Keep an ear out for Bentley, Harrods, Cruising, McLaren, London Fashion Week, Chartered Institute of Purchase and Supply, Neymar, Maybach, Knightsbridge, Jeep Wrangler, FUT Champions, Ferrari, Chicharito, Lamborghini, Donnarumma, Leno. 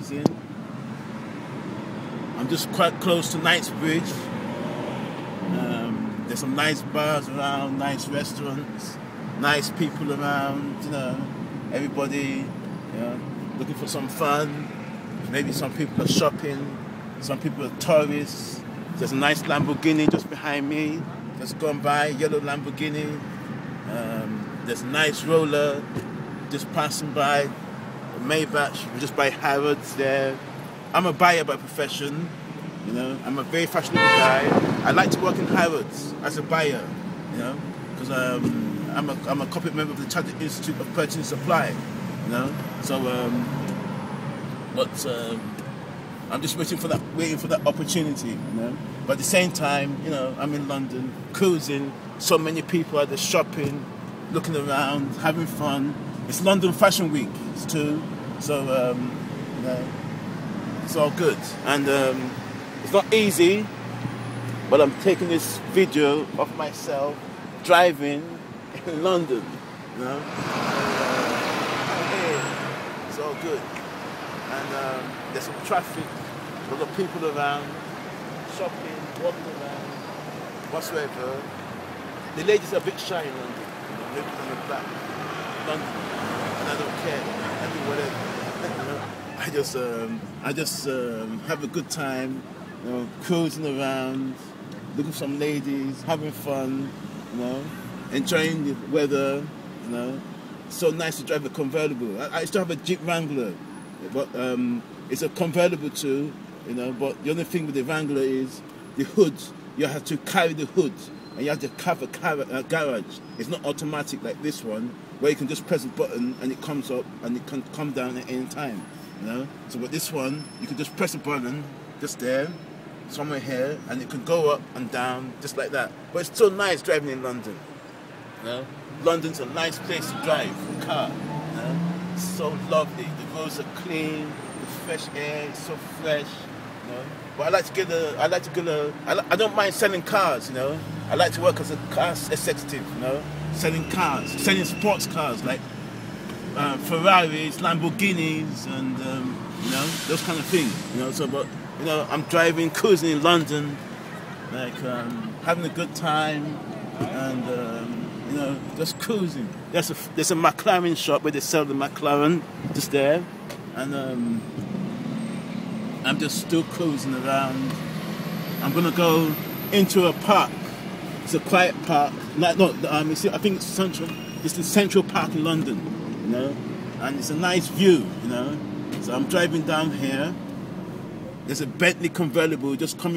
cruising. I'm just quite close to Knightsbridge. There's some nice bars around, nice restaurants, nice people around, you know, everybody, you know, looking for some fun. Maybe some people are shopping, some people are tourists. There's a nice Lamborghini just behind me, just gone by, yellow Lamborghini. There's a nice roller just passing by, Maybach, just by Harrods there. I'm a buyer by profession, you know, I'm a very fashionable guy. I like to work in Harrods as a buyer, you know, because I'm a corporate member of the Chartered Institute of Purchase and Supply, you know, so, I'm just waiting for that opportunity, you know. But at the same time, you know, I'm in London, cruising. So many people are there shopping, looking around, having fun. It's London Fashion Week, it's too, so you know, it's all good. And it's not easy, but I'm taking this video of myself driving in London, you know. Hey, it's all good. And there's some traffic, a lot of people around, shopping, walking around, whatsoever. The ladies are a bit shy in London, you know, maybe from the back, London, and I don't care, I do whatever. I just have a good time, you know, cruising around, looking for some ladies, having fun, you know, enjoying the weather, you know. It's so nice to drive a convertible. I still have a Jeep Wrangler. But it's a convertible too, you know, but the only thing with the Wrangler is the hood. You have to carry the hood and you have to cover a garage. It's not automatic like this one, where you can just press a button and it comes up and it can come down at any time, you know. So with this one, you can just press a button, just there, somewhere here, and it can go up and down, just like that. But it's still nice driving in London, you know. London's a nice place to drive a car, you know. It's so lovely. The roads are clean, the fresh air is so fresh, you know. But I don't mind selling cars, you know. I like to work as a car executive, you know, selling cars, selling sports cars like Ferraris, Lamborghinis, and you know, those kind of things, you know. So, but you know, I'm driving, cruising in London, like having a good time, and. You know, just cruising. There's a McLaren shop where they sell the McLaren, just there, and I'm just still cruising around. I'm gonna go into a park. It's a quiet park. I think it's central. It's the Central Park in London, you know, and it's a nice view, you know. So I'm driving down here. There's a Bentley convertible just coming.